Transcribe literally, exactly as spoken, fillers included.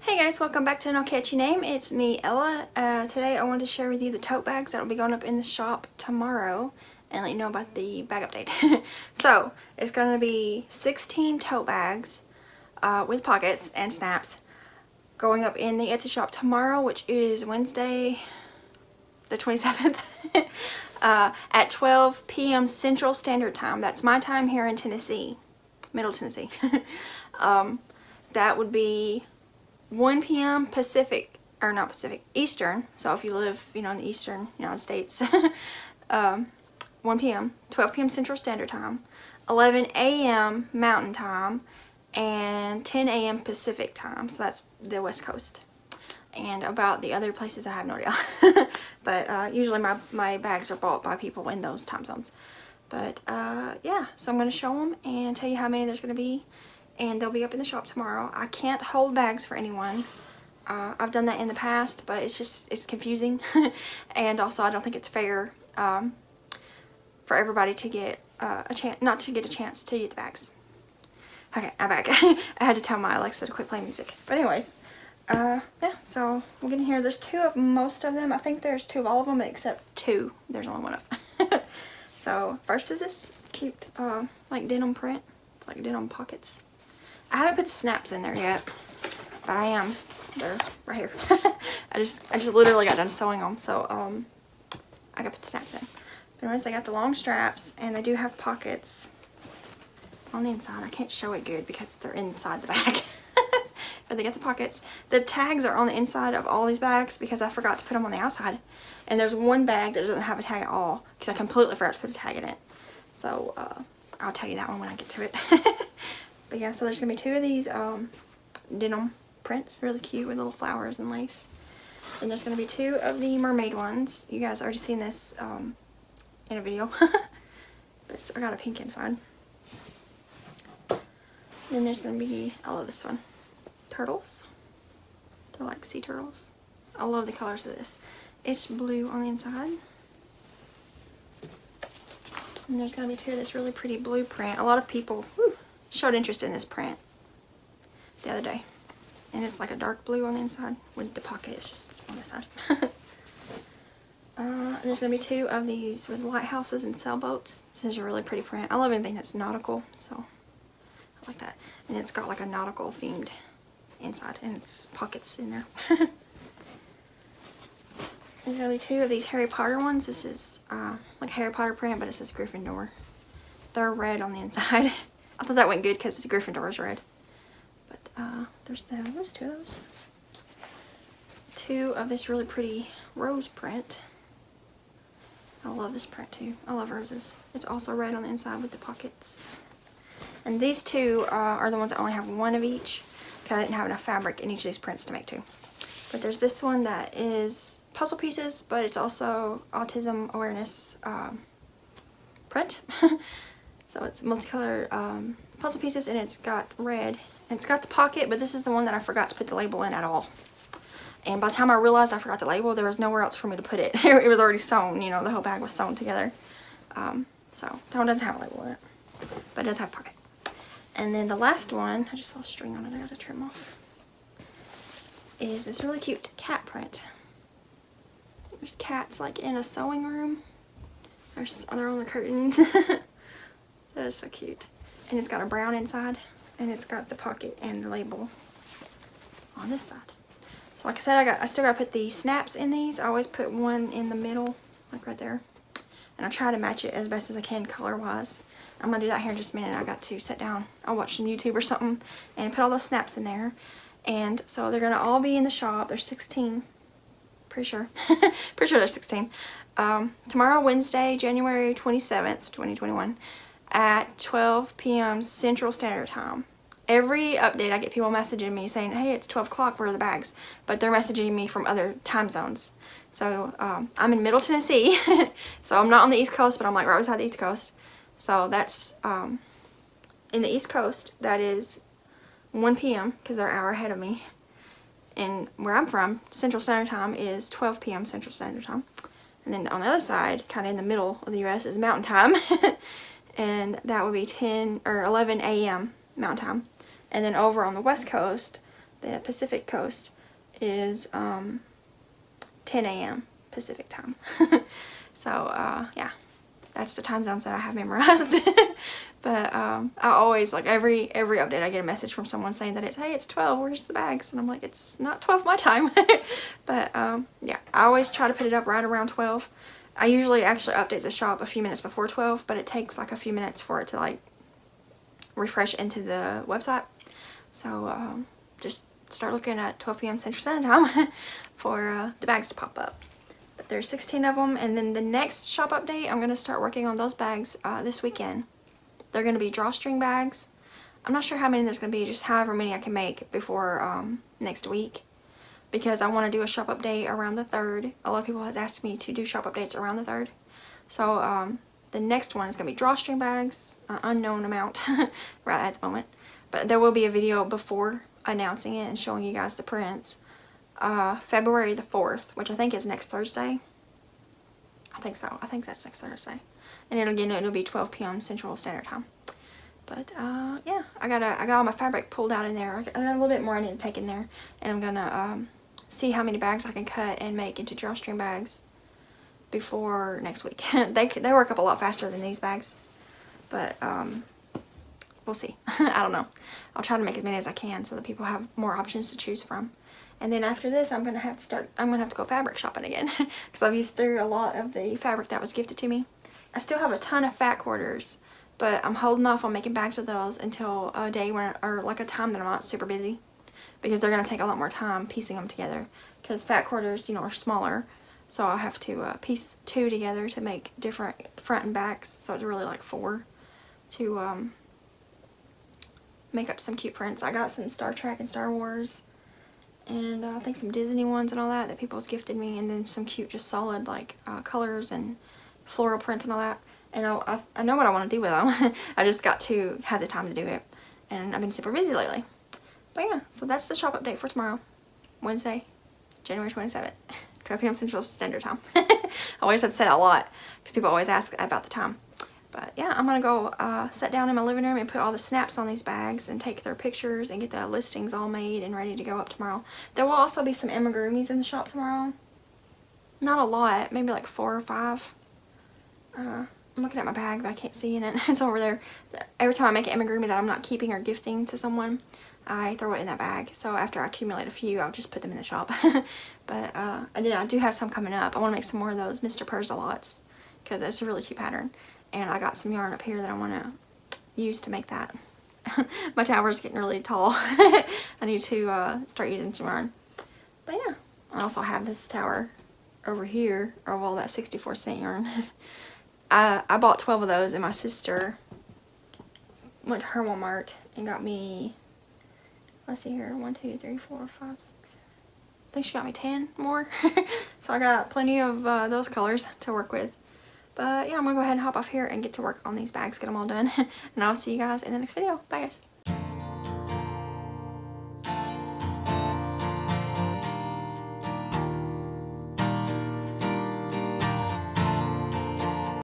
Hey guys, welcome back to No Catchy Name. It's me, Ella. Uh, today I wanted to share with you the tote bags that will be going up in the shop tomorrow and let you know about the bag update. So, it's going to be sixteen tote bags uh, with pockets and snaps going up in the Etsy shop tomorrow, which is Wednesday the twenty-seventh uh, at twelve p m Central Standard Time. That's my time here in Tennessee, Middle Tennessee. um, that would be one p m Pacific, or not Pacific, Eastern. So if you live, you know, in the Eastern United States, um, one p m, twelve p m Central Standard Time, eleven a m Mountain Time, and ten a m Pacific Time. So that's the West Coast. And about the other places, I have no idea. But uh, usually my, my bags are bought by people in those time zones. But uh, yeah, so I'm going to show them and tell you how many there's going to be. And they'll be up in the shop tomorrow. I can't hold bags for anyone. Uh, I've done that in the past, but it's just, it's confusing. And also, I don't think it's fair um, for everybody to get uh, a chance, not to get a chance to get the bags. Okay, I'm back. I had to tell my Alexa to quit playing music. But anyways, uh, yeah, so we're getting here. There's two of most of them. I think there's two of all of them, except two. There's only one of. So, first is this cute, uh, like denim print. It's like denim pockets. I haven't put the snaps in there yet, but I am. They're right here. I just I just literally got done sewing them, so um, I got to put the snaps in. But anyways, I got the long straps, and they do have pockets on the inside. I can't show it good because they're inside the bag, but they got the pockets. The tags are on the inside of all these bags because I forgot to put them on the outside. And there's one bag that doesn't have a tag at all because I completely forgot to put a tag in it. So uh, I'll tell you that one when I get to it. But yeah, so there's going to be two of these um, denim prints, really cute with little flowers and lace. And there's going to be two of the mermaid ones. You guys already seen this um, in a video. But I got a pink inside. Then there's going to be, I love this one, turtles. They're like sea turtles. I love the colors of this. It's blue on the inside. And there's going to be two of this really pretty blue print. A lot of people, whew, showed interest in this print the other day, and it's like a dark blue on the inside with the pocket. It's just on the side. uh, there's gonna be two of these with lighthouses and sailboats. This is a really pretty print. I love anything that's nautical, so I like that. And it's got like a nautical themed inside, and it's pockets in there. There's gonna be two of these Harry Potter ones. This is uh, like a Harry Potter print, but it says Gryffindor. They're red on the inside. I thought that went good because it's Gryffindor's red. But uh, there's those, two of those. Two of this really pretty rose print. I love this print too. I love roses. It's also red on the inside with the pockets. And these two uh, are the ones that only have one of each because I didn't have enough fabric in each of these prints to make two. But there's this one that is puzzle pieces, but it's also autism awareness um, print. So it's multicolored um, puzzle pieces, and it's got red, and it's got the pocket, but this is the one that I forgot to put the label in at all. And by the time I realized I forgot the label, there was nowhere else for me to put it. It was already sewn, you know, the whole bag was sewn together. Um, so that one doesn't have a label in it, but it does have a pocket. And then the last one, I just saw a string on it, I gotta trim off, is this really cute cat print. There's cats like in a sewing room. There's, they're on the curtains. That is so cute. And it's got a brown inside, and it's got the pocket and the label on this side. So like I said, I got I still gotta put the snaps in these. I always put one in the middle, like right there. And I try to match it as best as I can color-wise. I'm gonna do that here in just a minute. I got to sit down. I'll watch some YouTube or something and put all those snaps in there. And so they're gonna all be in the shop. There's sixteen. Pretty sure. Pretty sure there's sixteen. Um, tomorrow, Wednesday, January twenty-seventh, twenty twenty-one. At twelve p m Central Standard Time. Every update I get people messaging me saying, hey, it's twelve o'clock, where are the bags? But they're messaging me from other time zones. So um, I'm in Middle Tennessee, so I'm not on the East Coast, but I'm like right beside the East Coast. So that's um, in the East Coast, that is one p m because they're an hour ahead of me. And where I'm from, Central Standard Time is twelve p m Central Standard Time. And then on the other side, kind of in the middle of the U S, is Mountain Time. And that would be ten or eleven a m Mountain Time. And then over on the West Coast, the Pacific Coast is um, ten A M Pacific time. So uh, yeah, that's the time zones that I have memorized. But um, I always, like, every every update I get a message from someone saying that it's, hey, it's twelve, where's the bags? And I'm like, it's not twelve my time. But um, yeah, I always try to put it up right around twelve. I usually actually update the shop a few minutes before twelve, but it takes like a few minutes for it to like refresh into the website. So um, just start looking at twelve P M Central Standard Time for uh, the bags to pop up. But there's sixteen of them, and then the next shop update, I'm going to start working on those bags uh, this weekend. They're going to be drawstring bags. I'm not sure how many there's going to be, just however many I can make before um, next week, because I want to do a shop update around the third. A lot of people has asked me to do shop updates around the third. So um, the next one is going to be drawstring bags, an unknown amount right at the moment. But there will be a video before announcing it and showing you guys the prints. Uh, February the fourth, which I think is next Thursday. I think so. I think that's next Thursday. And it'll get it'll be twelve P M Central Standard Time. But uh, yeah, I got I got all my fabric pulled out in there. I got a little bit more I need to take in there, and I'm gonna um, see how many bags I can cut and make into drawstring bags before next week. they they work up a lot faster than these bags, but um, we'll see. I don't know. I'll try to make as many as I can so that people have more options to choose from. And then after this, I'm gonna have to start. I'm gonna have to go fabric shopping again, because I've used through a lot of the fabric that was gifted to me. I still have a ton of fat quarters, but I'm holding off on making bags of those until a day when, or like a time that I'm not super busy, because they're going to take a lot more time piecing them together, because fat quarters, you know, are smaller, so I'll have to uh, piece two together to make different front and backs, so it's really like four to um, make up some cute prints. I got some Star Trek and Star Wars, and uh, I think some Disney ones and all that that people's gifted me, and then some cute just solid like uh, colors and floral prints and all that, and I, I, I know what I want to do with them. I just got to have the time to do it, and I've been super busy lately. But yeah, so that's the shop update for tomorrow, Wednesday, January twenty-seventh, twelve P M Central Standard Time. I always have said a lot because people always ask about the time. But yeah, I'm gonna go uh, sit down in my living room and put all the snaps on these bags and take their pictures and get the listings all made and ready to go up tomorrow. There will also be some Emma groomies in the shop tomorrow. Not a lot, maybe like four or five. Uh, I'm looking at my bag, but I can't see in it. It's over there. Every time I make an Emma groomie that I'm not keeping or gifting to someone, I throw it in that bag. So after I accumulate a few, I'll just put them in the shop. But uh, and then I do have some coming up. I want to make some more of those Mister Purzalots, because it's a really cute pattern. And I got some yarn up here that I want to use to make that. My tower's getting really tall. I need to uh, start using some yarn. But yeah, I also have this tower over here of all that sixty-four cent yarn. I, I bought twelve of those, and my sister went to her Walmart and got me, let's see here, one, two, three, four, five, six, seven. I think she got me ten more. So I got plenty of uh, those colors to work with. But yeah, I'm going to go ahead and hop off here and get to work on these bags, get them all done. And I'll see you guys in the next video. Bye guys.